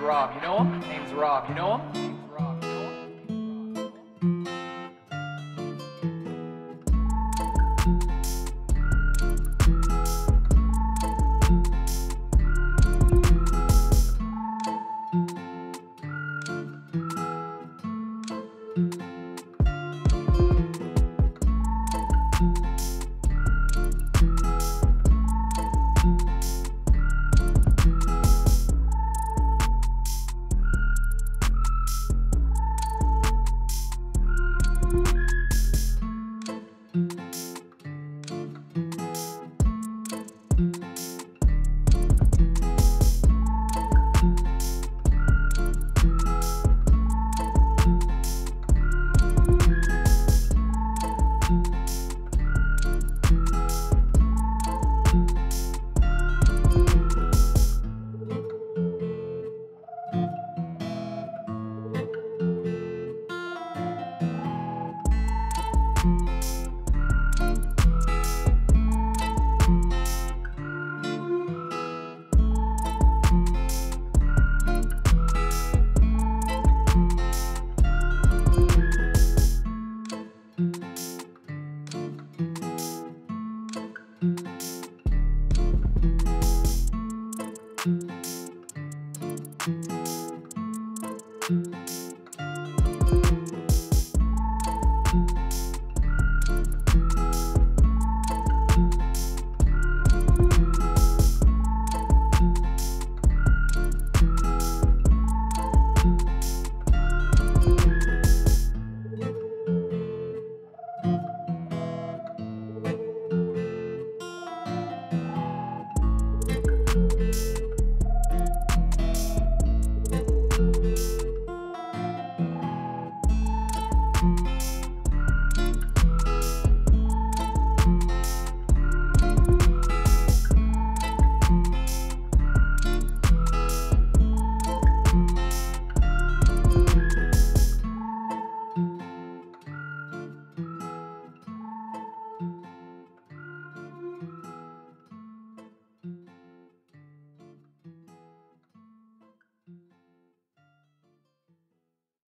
Rob. You know him? Name's Rob. You know him? Name's Rob. You know him? Name's Rob.